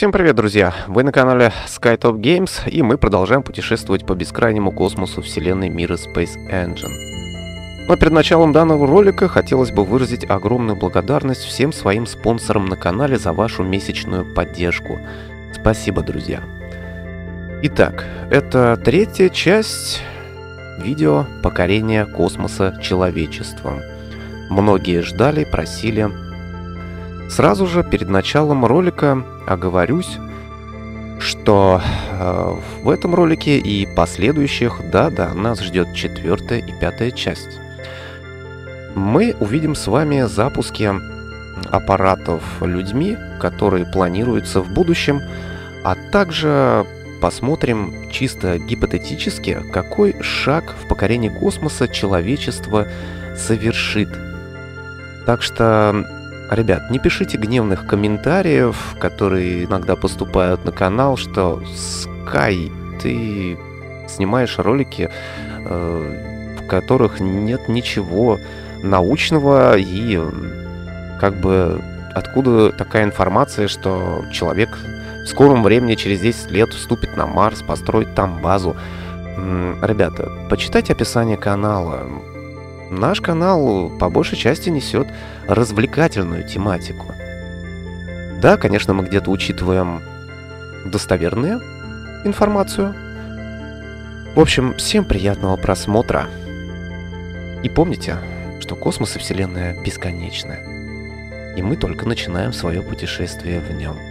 Всем привет, друзья! Вы на канале Skytop Games, и мы продолжаем путешествовать по бескрайнему космосу вселенной мира SpaceEngine. Но перед началом данного ролика хотелось бы выразить огромную благодарность всем своим спонсорам на канале за вашу месячную поддержку. Спасибо, друзья! Итак, это третья часть видео «Покорение космоса человечеством». Многие ждали, просили. Сразу же перед началом ролика оговорюсь, что в этом ролике и последующих, да, нас ждет 4-я и 5-я часть. Мы увидим с вами запуски аппаратов людьми, которые планируются в будущем, а также посмотрим чисто гипотетически, какой шаг в покорении космоса человечество совершит. Так что, ребят, не пишите гневных комментариев, которые иногда поступают на канал, что «Скай, ты снимаешь ролики, в которых нет ничего научного, и как бы откуда такая информация, что человек в скором времени, через 10 лет, вступит на Марс, построит там базу». Ребята, почитайте описание канала. Наш канал по большей части несет развлекательную тематику. Да, конечно, мы где-то учитываем достоверную информацию. В общем, всем приятного просмотра. И помните, что космос и Вселенная бесконечны. И мы только начинаем свое путешествие в нем.